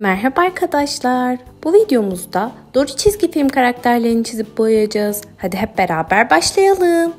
Merhaba arkadaşlar. Bu videomuzda Doru çizgi film karakterlerini çizip boyayacağız. Hadi hep beraber başlayalım.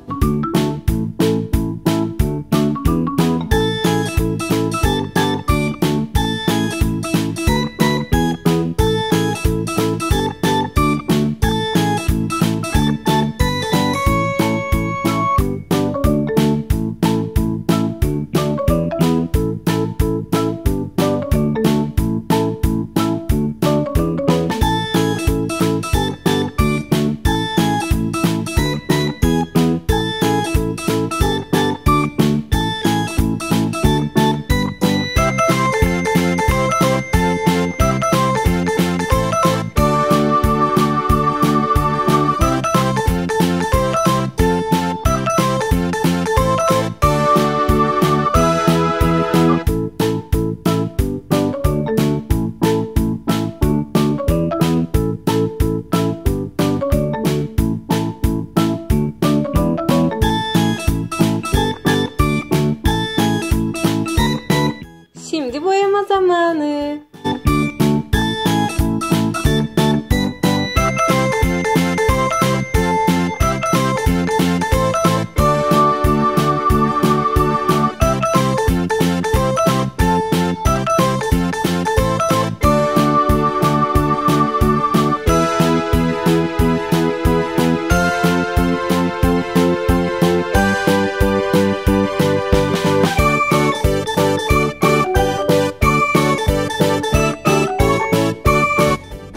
Şimdi boyama zamanı.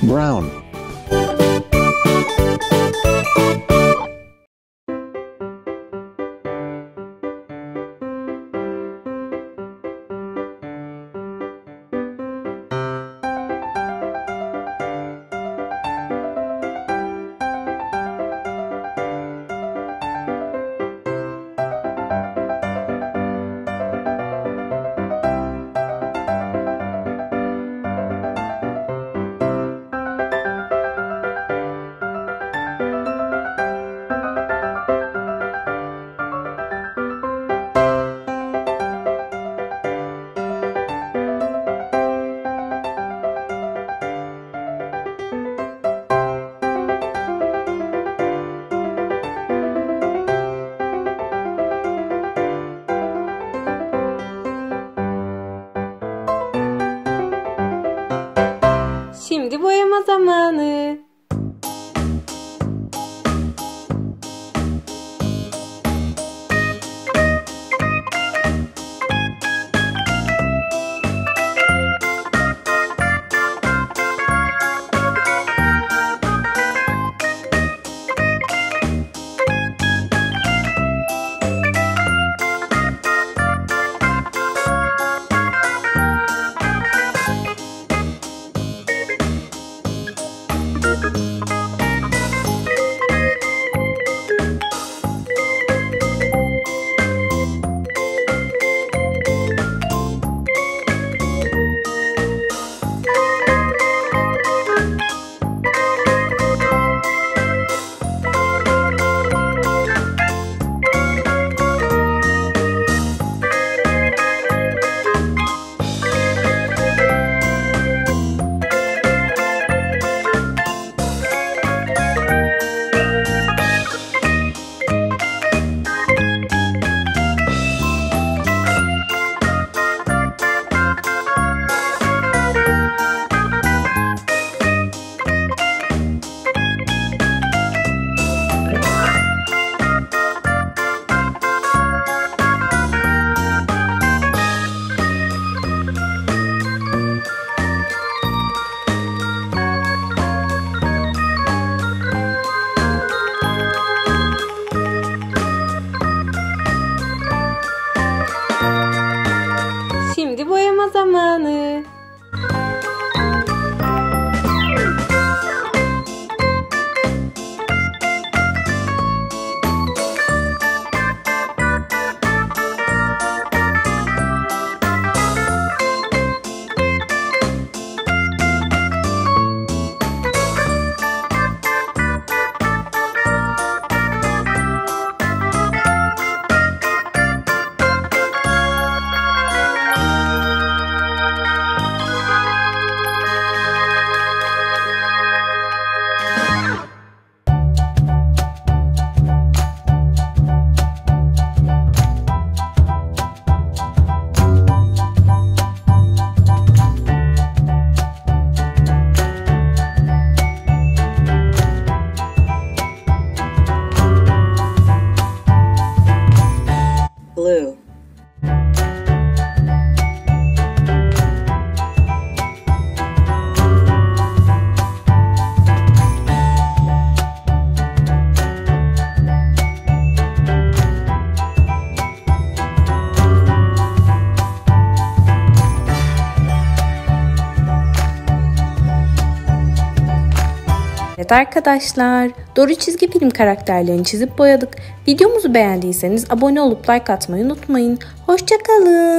Brown. Şimdi boyama zamanı. Zamanı. Evet arkadaşlar, Doru çizgi film karakterlerini çizip boyadık. Videomuzu beğendiyseniz abone olup like atmayı unutmayın. Hoşça kalın.